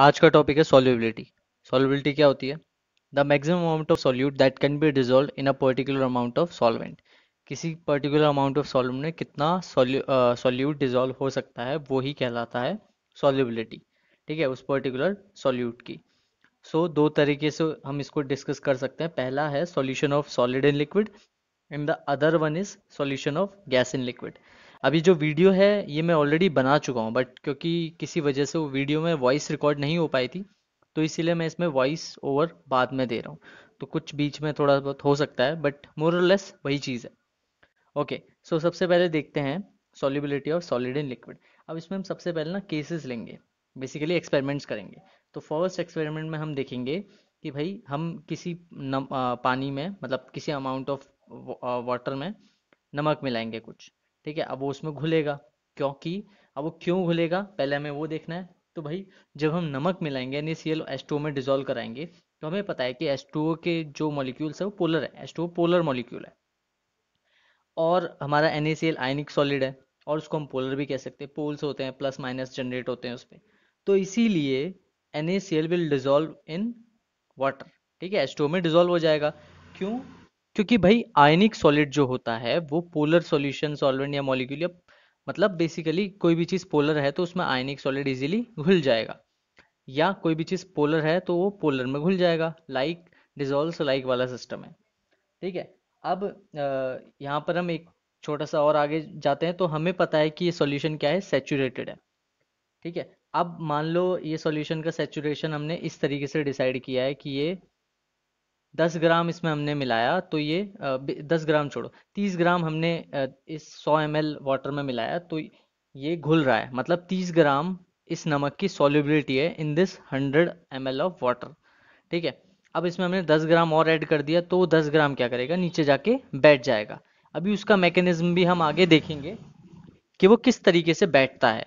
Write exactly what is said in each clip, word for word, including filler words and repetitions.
आज का टॉपिक है सॉल्युबिलिटी। सॉल्युबिलिटी क्या होती है? The maximum amount of solute that can be dissolved in a particular amount of solvent. किसी पर्टिकुलर अमाउंट ऑफ सॉल्वेंट में कितना सॉल्यूट डिसॉल्व हो सकता है वो ही कहलाता है सॉल्युबिलिटी, ठीक है, उस पर्टिकुलर सॉल्यूट की। सो so, दो तरीके से हम इसको डिस्कस कर सकते हैं। पहला है solution of solid in liquid and the other one is solution of gas in liquid. अभी जो वीडियो है ये मैं ऑलरेडी बना चुका हूँ, बट क्योंकि किसी वजह से वो वीडियो में वॉइस रिकॉर्ड नहीं हो पाई थी तो इसीलिए मैं इसमें वॉइस ओवर बाद में दे रहा हूँ, तो कुछ बीच में थोड़ा बहुत हो सकता है बट मोर और लेस वही चीज़ है। ओके सो सबसे पहले देखते हैं solubility of solid in liquid. अब इसमें हम सबसे पहले ना केसेस लेंगे, बेसिकली एक्सपेरिमेंट्स करेंगे। तो फर्स्ट एक्सपेरिमेंट में हम देखेंगे कि भाई हम किसी नम, आ, पानी में मतलब किसी अमाउंट ऑफ वाटर में नमक मिलाएंगे कुछ, ठीक है। अब वो उसमें घुलेगा, क्योंकि अब वो क्यों घुलेगा पहले हमें वो देखना है। तो भाई जब हम नमक मिलाएंगे N A C L H two O में डिसॉल्व कराएंगे तो हमें पता है कि H टू O के जो मॉलिक्यूल्स है वो पोलर है, H two O polar molecule है, और हमारा N A C L आयनिक सॉलिड है और उसको हम पोलर भी कह सकते हैं। पोल्स होते हैं, प्लस माइनस जनरेट होते हैं उस पर, तो इसीलिए N A C L will dissolve in water, ठीक है, H टू O में डिसॉल्व हो जाएगा। क्यों? क्योंकि भाई आयनिक सॉलिड जो होता है वो पोलर सॉल्यूशन सॉल्वेंट या मॉलिक्यूल या मतलब बेसिकली कोई भी चीज़ पोलर है तो उसमें आयनिक सॉलिड इजीली घुल जाएगा, या कोई भी चीज़ पोलर है तो वो पोलर में घुल जाएगा। लाइक डिसॉल्व्स लाइक वाला सिस्टम है, ठीक है। अब यहाँ पर हम एक छोटा सा और आगे जाते हैं तो हमें पता है कि ये सॉल्यूशन क्या है, सैचुरेटेड है, ठीक है। अब मान लो ये सॉल्यूशन का सैचुरेशन हमने इस तरीके से डिसाइड किया है कि ये दस ग्राम इसमें हमने मिलाया तो ये दस ग्राम छोड़ो तीस ग्राम हमने इस सौ एम एल वाटर में मिलाया तो ये घुल रहा है, मतलब तीस ग्राम इस नमक की सॉल्युबिलिटी है in this hundred M L of water, ठीक है। अब इसमें हमने दस ग्राम और ऐड कर दिया तो दस ग्राम क्या करेगा, नीचे जाके बैठ जाएगा। अभी उसका मैकेनिज्म भी हम आगे देखेंगे कि वो किस तरीके से बैठता है,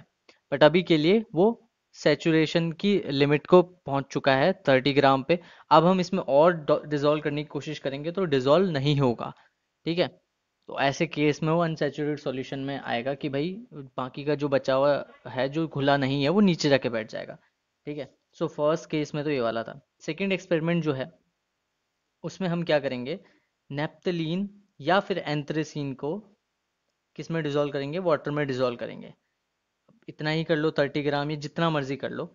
बट अभी के लिए वो सैचुरेशन की लिमिट को पहुंच चुका है तीस ग्राम पे। अब हम इसमें और डिसॉल्व करने की कोशिश करेंगे तो डिसॉल्व नहीं होगा, ठीक है। तो ऐसे केस में वो अनसैचुरेटेड सॉल्यूशन में आएगा कि भाई बाकी का जो बचा हुआ है जो घुला नहीं है वो नीचे जाके बैठ जाएगा, ठीक है। सो फर्स्ट केस में तो ये वाला था। सेकेंड एक्सपेरिमेंट जो है उसमें हम क्या करेंगे, नेफ्थलीन या फिर एंथ्रेसीन को किस में डिसॉल्व करेंगे, वाटर में डिसॉल्व करेंगे। इतना ही कर लो तीस ग्राम, ये जितना मर्जी कर लो,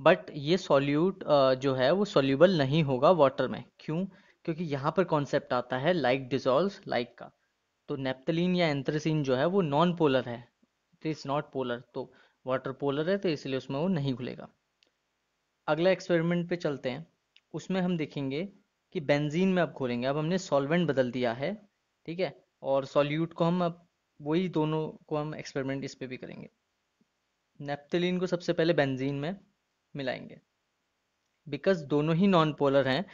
बट ये सॉल्यूट जो है वो सॉल्यूबल नहीं होगा वाटर में। क्यों? क्योंकि यहाँ पर कॉन्सेप्ट आता है लाइक डिसॉल्व्स लाइक का। तो नेफ्थलीन या एंथ्रेसीन जो है वो नॉन पोलर है, इट इज़ नॉट पोलर, तो वाटर पोलर है तो इसलिए उसमें वो नहीं घुलेगा। अगला एक्सपेरिमेंट पे चलते हैं। उसमें हम देखेंगे कि बेंजीन में अब घोलेंगे, अब हमने सॉल्वेंट बदल दिया है, ठीक है, और सॉल्यूट को हम अब वही दोनों को हम एक्सपेरिमेंट इस पर भी करेंगे। नेफ्थलीन को सबसे पहले बेंजीन में मिलाएंगे, बिकॉज दोनों ही नॉन पोलर हैं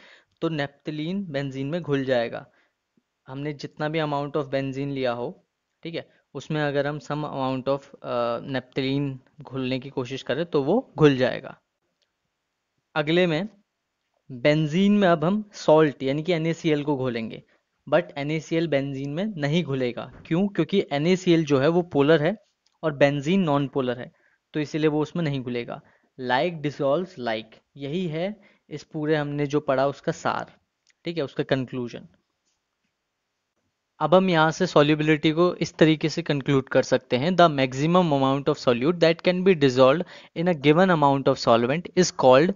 तो नेफ्थलीन बेंजीन में घुल जाएगा। हमने जितना भी अमाउंट ऑफ बेंजीन लिया हो, ठीक है, उसमें अगर हम सम अमाउंट ऑफ नेफ्थलीन घुलने की कोशिश करें तो वो घुल जाएगा। अगले में बेंजीन में अब हम सॉल्ट यानी कि N A C L को घोलेंगे, but N A C L benzene में नहीं घुलेगा। क्यों? क्योंकि N A C L जो है वो पोलर है और बेंजीन नॉन पोलर है तो इसीलिए वो उसमें नहीं घुलेगा। लाइक डिसॉल्व्स लाइक, यही है इस पूरे हमने जो पढ़ा उसका सार, ठीक है, उसका कंक्लूजन। अब हम यहाँ से सॉल्युबिलिटी को इस तरीके से कंक्लूड कर सकते हैं, the maximum amount of solute that can be dissolved in a given amount of solvent is called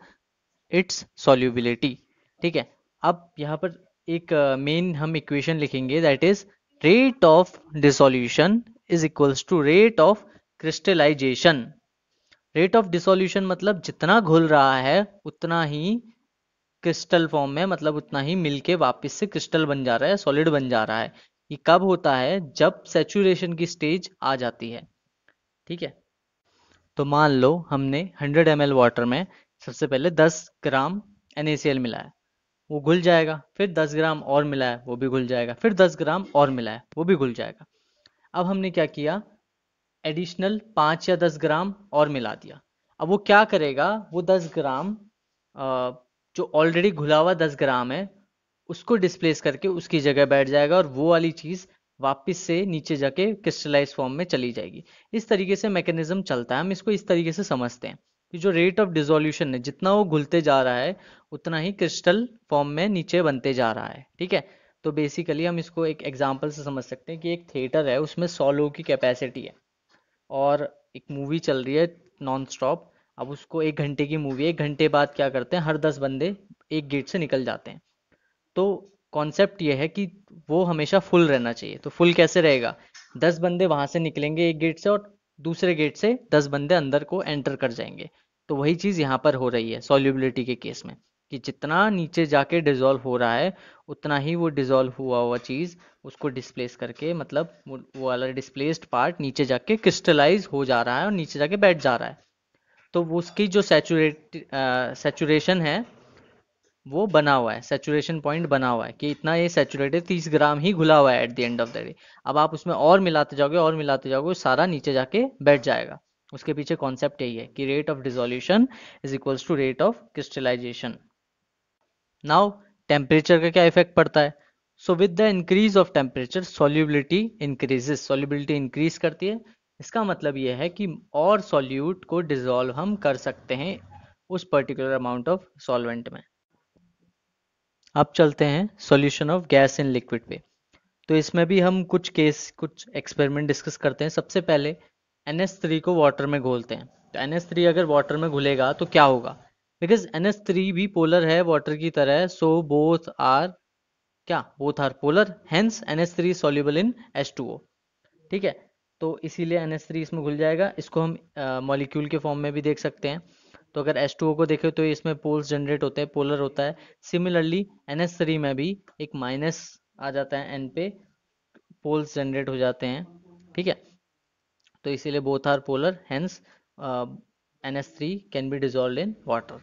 its solubility, ठीक है। अब यहाँ पर एक मेन uh, हम इक्वेशन लिखेंगे, that is rate of dissolution is equals to rate of crystallisation. Rate of dissolution मतलब जितना घुल रहा है उतना ही क्रिस्टल फॉर्म में, मतलब उतना ही मिलके वापस से क्रिस्टल बन जा रहा है, सॉलिड बन जा रहा है। ये कब होता है, जब सैचुरेशन की स्टेज आ जाती है, ठीक है। तो मान लो हमने हंड्रेड एम एल वाटर में सबसे पहले दस ग्राम N A C L मिलाया, वो घुल जाएगा। फिर दस ग्राम और मिलाया, वो भी घुल जाएगा। फिर दस ग्राम और मिलाया, वो भी घुल जाएगा। अब हमने क्या किया, एडिशनल पाँच या दस ग्राम और मिला दिया। अब वो क्या करेगा, वो दस ग्राम जो ऑलरेडी घुला हुआ दस ग्राम है उसको डिस्प्लेस करके उसकी जगह बैठ जाएगा और वो वाली चीज़ वापस से नीचे जाके क्रिस्टलाइज फॉर्म में चली जाएगी। इस तरीके से मैकेनिज्म चलता है, हम इसको इस तरीके से समझते हैं। कि जो रेट ऑफ डिसोल्यूशन है, जितना वो घुलते जा रहा है उतना ही क्रिस्टल फॉर्म में नीचे बनते जा रहा है। ठीक है, तो बेसिकली हम इसको एक एग्जांपल से समझ सकते हैं कि एक थिएटर है, उसमें सौ लोगों की कैपेसिटी है और एक मूवी चल रही है नॉन स्टॉप। अब उसको एक घंटे की मूवी, एक घंटे बाद क्या करते हैं, हर दस बंदे एक गेट से निकल जाते हैं। तो कॉन्सेप्ट ये है कि वो हमेशा फुल रहना चाहिए। तो फुल कैसे रहेगा, दस बंदे वहां से निकलेंगे एक गेट से और दूसरे गेट से दस बंदे अंदर को एंटर कर जाएंगे। तो वही चीज़ यहाँ पर हो रही है सॉल्युबिलिटी के केस में, कि जितना नीचे जाके डिसॉल्व हो रहा है उतना ही वो डिसॉल्व हुआ हुआ चीज़ उसको डिस्प्लेस करके, मतलब वो वाला डिस्प्लेस्ड पार्ट नीचे जाके क्रिस्टलाइज हो जा रहा है और नीचे जाके बैठ जा रहा है। तो उसकी जो सैचुरेट सैचुरेशन है वो बना हुआ है, सैचुरेशन पॉइंट बना हुआ है कि इतना ये सैचुरेटेड तीस ग्राम ही घुला हुआ है at the end of the day. अब आप उसमें और मिलाते जाओगे और मिलाते जाओगे, सारा नीचे जाके बैठ जाएगा। उसके पीछे कॉन्सेप्ट यही है कि rate of dissolution is equals to rate of crystallisation. Now temperature का क्या इफेक्ट पड़ता है, so with the increase of temperature solubility increases, solubility increase करती है। इसका मतलब यह है कि और सॉल्यूट को डिसॉल्व हम कर सकते हैं उस पर्टिकुलर अमाउंट ऑफ सॉल्वेंट में। अब चलते हैं solution of gas in liquid पे। तो इसमें भी हम कुछ केस, कुछ एक्सपेरिमेंट डिस्कस करते हैं। सबसे पहले एन एस थ्री को वाटर में घोलते हैं। तो एन एस थ्री अगर वाटर में घुलेगा तो क्या होगा, बिकॉज एन एस थ्री भी पोलर है वाटर की तरह। सो बोथ आर क्या, both are polar, hence N S three soluble in H two O. ठीक है, तो इसीलिए एन एस थ्री इसमें घुल जाएगा। इसको हम मॉलिक्यूल uh, के फॉर्म में भी देख सकते हैं। तो अगर एच टू ओ को देखें तो इसमें पोल्स जनरेट होते हैं, पोलर होता है। सिमिलरली एन एस थ्री में भी एक माइनस आ जाता है, एन पे पोल्स जनरेट हो जाते हैं। ठीक है, तो इसीलिए both are polar, hence N S three can be dissolved in water.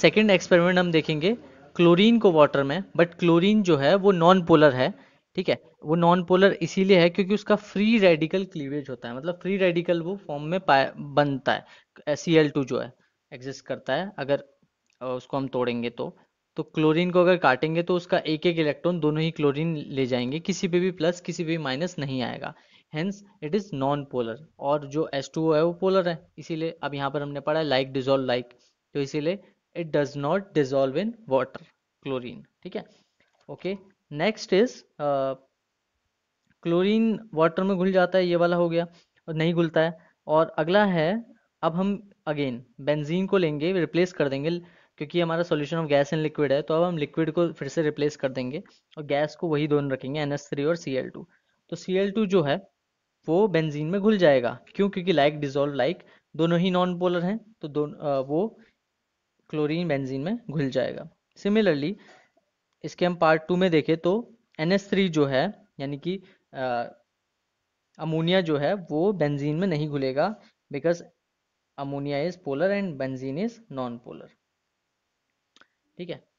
Second experiment हम देखेंगे क्लोरीन को वाटर में, बट क्लोरीन जो है वो नॉन पोलर है। ठीक है, वो नॉन पोलर इसीलिए है क्योंकि उसका फ्री रेडिकल क्लीवेज होता है, मतलब फ्री रेडिकल वो फॉर्म में बनता है, सी एल टू जो है एग्जिस्ट करता है। अगर उसको हम तोड़ेंगे तो तो क्लोरीन को अगर काटेंगे तो उसका एक एक इलेक्ट्रॉन दोनों ही क्लोरीन ले जाएंगे, किसी पे भी प्लस किसी पे भी माइनस नहीं आएगा, hence it is non polar. और जो एच टू ओ है वो पोलर है, इसीलिए अब यहाँ पर हमने पढ़ा लाइक डिसॉल्व लाइक, तो इसीलिए it does not dissolve in water chlorine. ठीक है, okay. Next is chlorine water में घुल जाता है, ये वाला हो गया, और नहीं घुलता है। और अगला है, अब हम अगेन बेंजीन को लेंगे, रिप्लेस कर देंगे, क्योंकि हमारा solution of gas in liquid है। तो अब हम लिक्विड को फिर से रिप्लेस कर देंगे और गैस को वही दोनों रखेंगे, एन एस थ्री और सी एल टू। तो सी एल टू जो है वो बेंजीन में घुल जाएगा, क्यों, क्योंकि लाइक डिसॉल्व लाइक, दोनों ही नॉन पोलर हैं, तो दोनों वो क्लोरीन बेंजीन में घुल जाएगा। सिमिलरली इसके हम पार्ट टू में देखें तो एन एस थ्री जो है यानी कि अमोनिया जो है वो बेंजीन में नहीं घुलेगा, because ammonia is polar and benzene is non polar. ठीक है।